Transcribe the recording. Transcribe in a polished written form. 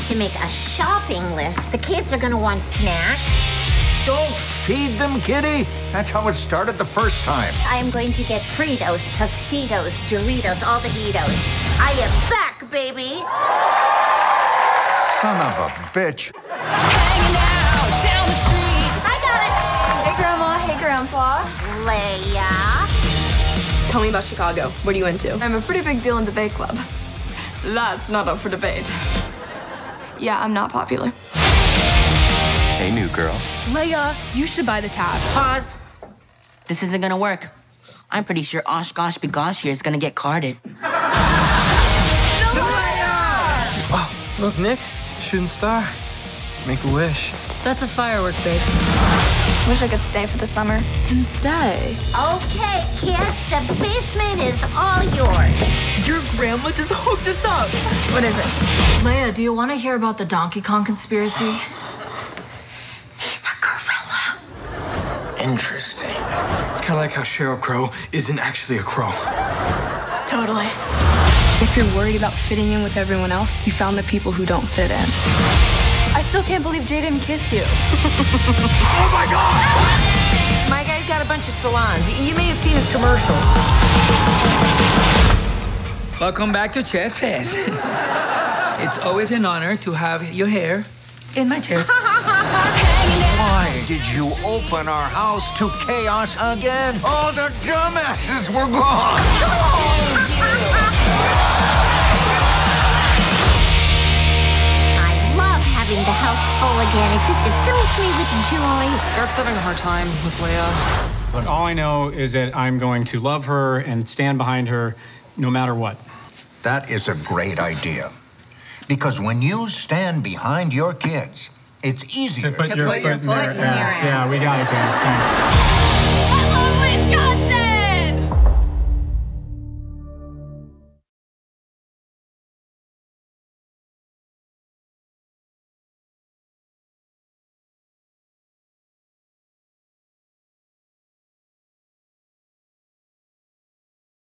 have to make a shopping list. The kids are gonna want snacks. Don't feed them, Kitty. That's how it started the first time. I'm going to get Fritos, Tostitos, Doritos, all the Eatos. I am back, baby. Son of a bitch. Hanging out down the streets. I got it. Hey, Grandma. Hey, Grandpa. Leia. Tell me about Chicago. What are you into? I'm a pretty big deal in debate club. That's not up for debate. Yeah, I'm not popular. Hey, new girl. Leia, you should buy the tab. Pause. This isn't gonna work. I'm pretty sure Osh-Gosh-B-Gosh here is gonna get carded. No, Leia! Oh, look, Nick. Shooting star. Make a wish. That's a firework, babe. Wish I could stay for the summer. Can stay. Okay, kids, the basement is all yours. Your grandma just hooked us up. What is it? Leia, do you want to hear about the Donkey Kong conspiracy? He's a gorilla. Interesting. It's kind of like how Sheryl Crow isn't actually a crow. Totally. If you're worried about fitting in with everyone else, you found the people who don't fit in. I still can't believe Jay didn't kiss you. Oh my God! My guy's got a bunch of salons. You may have seen his commercials. Welcome back to Chesses. It's always an honor to have your hair in my chair. Why did you open our house to chaos again? All the dumbasses were gone. The house full again. It fills me with joy. Eric's having a hard time with Leia. Look, all I know is that I'm going to love her and stand behind her no matter what. That is a great idea. Because when you stand behind your kids, it's easier to put your foot in their ass. Yeah, we got it, Dan. Thanks. I love Risco!